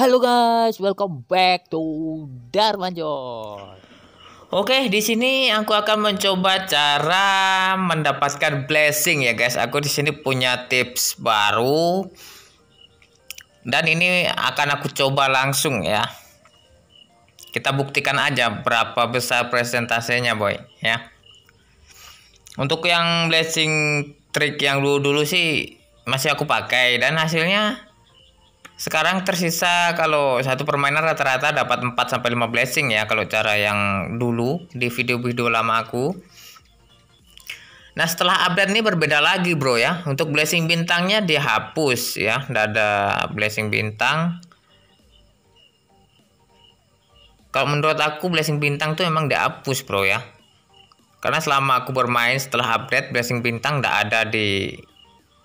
Halo guys, welcome back to Darmanjo. Oke, di sini aku akan mencoba cara mendapatkan blessing ya guys. Aku di sini punya tips baru dan ini akan aku coba langsung ya. Kita buktikan aja berapa besar presentasenya boy ya. Untuk yang blessing trick yang dulu sih masih aku pakai dan hasilnya sekarang tersisa kalau satu permainan rata-rata dapat 4-5 blessing ya, kalau cara yang dulu di video-video lama aku. Nah setelah update ini berbeda lagi bro ya. Untuk blessing bintangnya dihapus ya, tidak ada blessing bintang. Kalau menurut aku blessing bintang tuh memang dihapus bro ya, karena selama aku bermain setelah update blessing bintang tidak ada di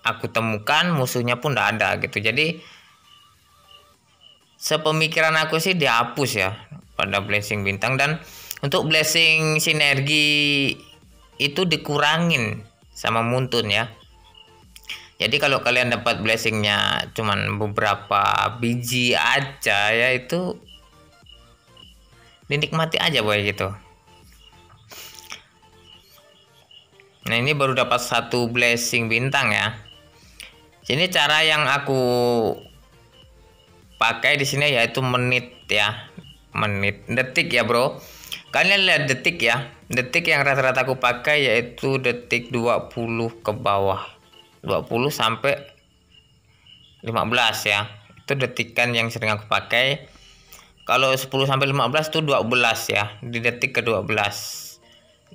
aku temukan, musuhnya pun tidak ada gitu. Jadi sepemikiran aku sih dihapus ya pada blessing bintang, dan untuk blessing sinergi itu dikurangin sama Muntun ya. Jadi kalau kalian dapat blessingnya cuman beberapa biji aja ya, itu dinikmati aja boy gitu. Nah ini baru dapat 1 blessing bintang ya. Ini cara yang aku pakai di sini yaitu detik ya bro. Kalian lihat detik ya, detik yang rata-rata aku pakai yaitu detik 20 ke bawah, 20 sampai 15 ya, itu detikan yang sering aku pakai. Kalau 10 sampai 15 tuh 12 ya, di detik ke 12,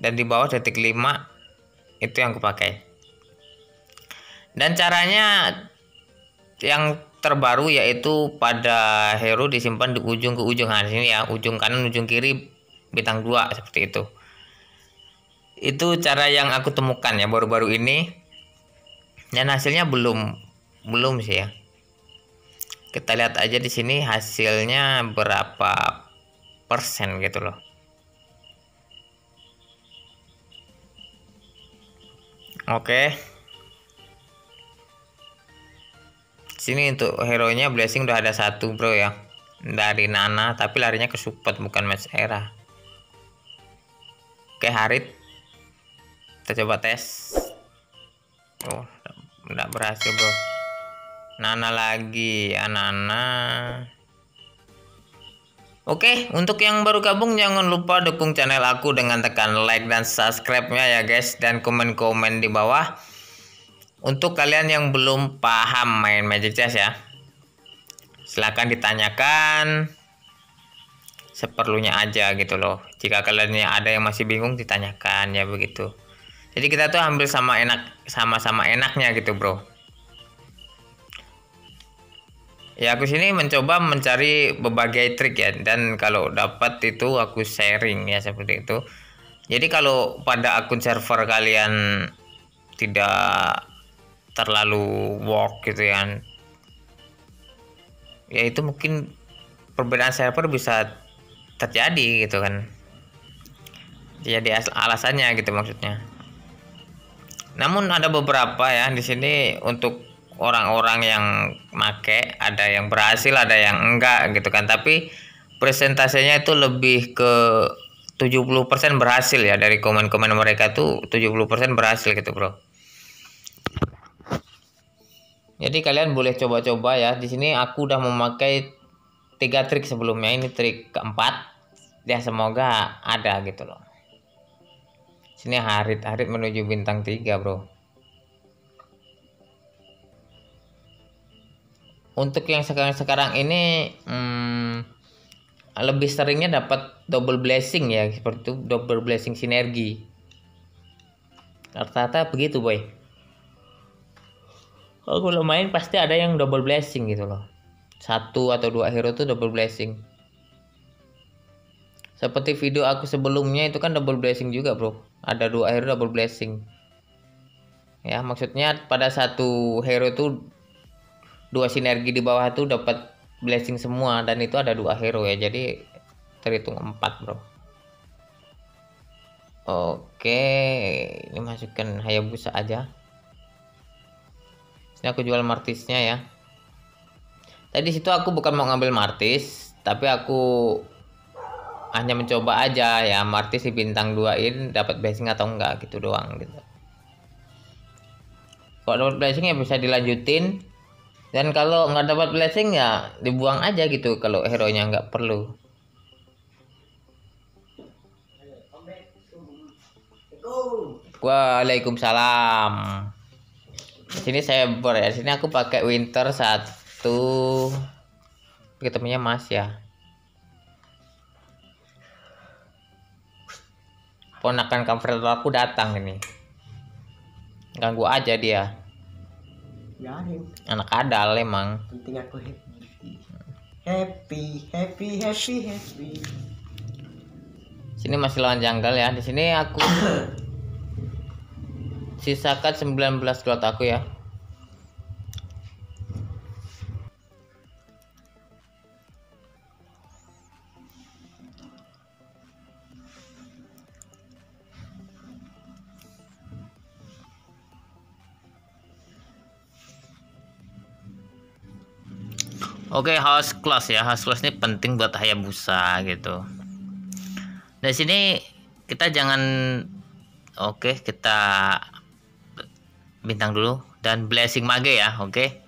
dan di bawah detik 5 itu yang aku pakai. Dan caranya yang terbaru yaitu pada hero disimpan di ujung ke ujung, nah, sini ya, ujung kanan ujung kiri bintang 2 seperti itu. Itu cara yang aku temukan ya baru-baru ini, dan hasilnya belum sih ya. Kita lihat aja di sini hasilnya berapa persen gitu loh. Oke. Sini untuk hero nya blessing udah ada 1 bro ya, dari Nana, tapi larinya ke support bukan match era. Oke Harit, kita coba tes. Oh nggak berhasil bro. Nana lagi, Nana. Oke, untuk yang baru gabung jangan lupa dukung channel aku dengan tekan like dan subscribe nya ya guys, dan komen-komen di bawah. Untuk kalian yang belum paham main Magic Chess ya, silahkan ditanyakan seperlunya aja gitu loh. Jika kalian ada yang masih bingung ditanyakan ya begitu. Jadi kita tuh ambil sama-sama enaknya gitu bro. Ya aku sini mencoba mencari berbagai trik ya, dan kalau dapat itu aku sharing ya seperti itu. Jadi kalau pada akun server kalian tidak terlalu work gitu kan ya, itu mungkin perbedaan server bisa terjadi gitu kan, jadi alasannya gitu maksudnya. Namun ada beberapa ya di sini untuk orang-orang yang make, ada yang berhasil ada yang enggak gitu kan, tapi presentasenya itu lebih ke 70% berhasil ya, dari komen-komen mereka tuh 70% berhasil gitu bro. Jadi kalian boleh coba-coba ya. Di sini aku udah memakai 3 trik sebelumnya, ini trik keempat. Ya semoga ada gitu loh. Sini Harit menuju bintang 3 bro. Untuk yang sekarang ini lebih seringnya dapat double blessing ya, seperti itu, double blessing sinergi. Rata-rata begitu boy. Kalau main pasti ada yang double blessing gitu loh, 1 atau 2 hero tuh double blessing. Seperti video aku sebelumnya itu kan double blessing juga bro, ada 2 hero double blessing ya, maksudnya pada 1 hero tuh 2 sinergi di bawah tuh dapat blessing semua, dan itu ada 2 hero ya, jadi terhitung 4 bro. Oke, ini masukkan Hayabusa aja. Ini aku jual Martisnya ya. Tadi di situ aku bukan mau ngambil Martis, tapi aku hanya mencoba aja ya, Martis di bintang 2-in dapat blessing atau enggak gitu doang gitu. Kalau dapat blessing ya bisa dilanjutin, dan kalau nggak dapat blessing ya dibuang aja gitu kalau hero-nya nggak perlu. Waalaikumsalam. Di sini Saber ya. Di sini aku pakai Winter 1. Ketemunya Mas ya. Ponakan comforter aku datang ini. Ganggu aja dia. Anak kadal emang. Penting aku happy. Sini masih lawan janggal ya. Di sini aku sisakan 19 slot aku ya. Oke, house class ya. House class ini penting buat Hayabusa gitu. Dari sini kita jangan, oke, kita bintang dulu dan blessing mage ya. Oke.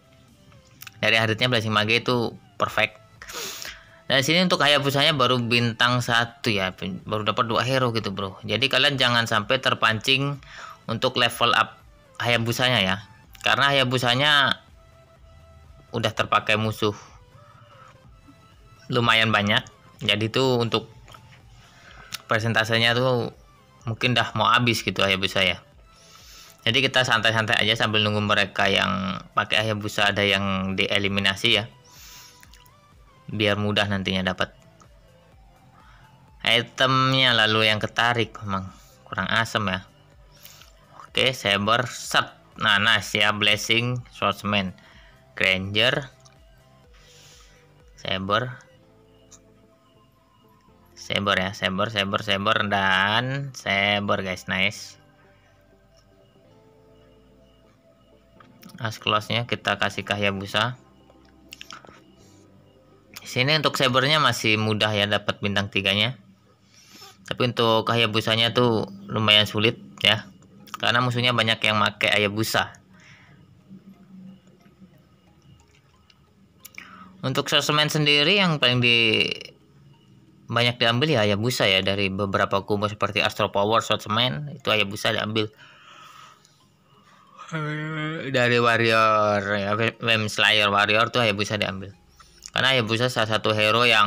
Dari Haritnya blessing mage itu perfect. Dari sini untuk Hayabusanya baru bintang 1 ya, baru dapat 2 hero gitu, bro. Jadi kalian jangan sampai terpancing untuk level up Hayabusanya ya. Karena Hayabusanya udah terpakai musuh lumayan banyak, jadi tuh untuk persentasenya tuh mungkin dah mau habis gitu Hayabusa ya. Jadi kita santai-santai aja sambil nunggu mereka yang pakai Hayabusa ada yang dieliminasi ya, biar mudah nantinya dapat itemnya. Lalu yang ketarik memang kurang asem ya. Oke, Saber set, Nana ya, blessing swordsman, Granger, Saber ya, Saber dan Saber guys, nice. As close-nya kita kasih ke Hayabusa. Di sini untuk Sabernya masih mudah ya, dapat bintang 3-nya. Tapi untuk Hayabusanya tuh lumayan sulit ya, karena musuhnya banyak yang pakai Hayabusa. Untuk sosmed sendiri yang paling banyak diambil ya Hayabusa ya, dari beberapa kubu seperti Astro Power, sosmed itu Hayabusa diambil. Dari warrior ya, Mem Slayer warrior tuh Hayabusa diambil. Karena Hayabusa salah satu hero yang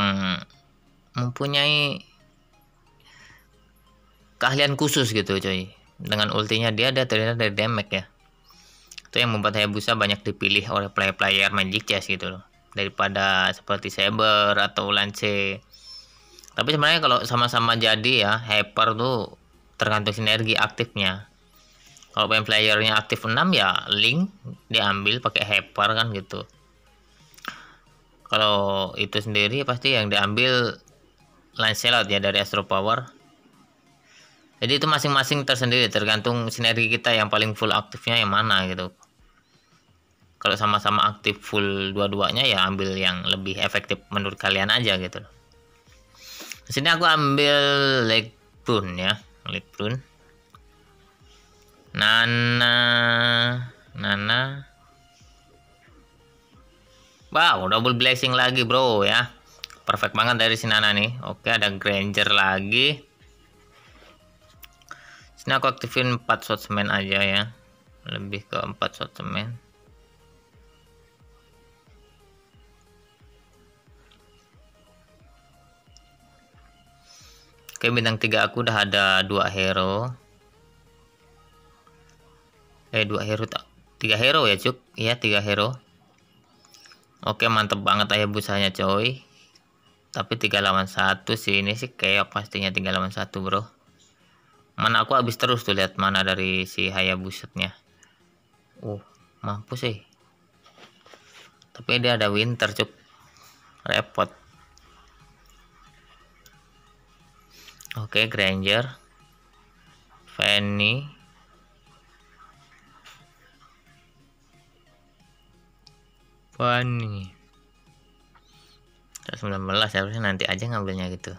mempunyai keahlian khusus gitu, coy. Dengan ultinya dia ada terlihat dari damage ya. Itu yang membuat Hayabusa banyak dipilih oleh player-player Magic Chess gitu loh, daripada seperti Saber atau Lance. Tapi sebenarnya kalau sama-sama jadi ya, hyper tuh tergantung sinergi aktifnya. Kalau main playernya aktif 6 ya link diambil pakai hyper kan gitu. Kalau itu sendiri pasti yang diambil Lance ya dari Astro Power. Jadi itu masing-masing tersendiri, tergantung sinergi kita yang paling full aktifnya yang mana gitu. Kalau sama-sama aktif full dua-duanya ya ambil yang lebih efektif menurut kalian aja gitu. Di sini aku ambil Lebrun ya, Lebrun. Nana. Wow, double blessing lagi, bro ya. Perfect banget dari si Nana nih. Oke, ada Granger lagi. Di sini aku aktifin 4 swordsman aja ya. Lebih ke 4 swordsman. Oke, bintang 3 aku udah ada 2 hero. 3 hero ya, Cuk. Iya, 3 hero. Oke, mantep banget Hayabusanya, coy. Tapi 3 lawan 1 sih ini sih kayak pastinya 3 lawan 1, bro. Mana aku habis terus tuh, lihat mana dari si Hayabusanya. Mampus sih. Tapi dia ada Winter, Cuk. Repot. Oke, Granger, Fanny, 19 ya, harusnya nanti aja ngambilnya gitu.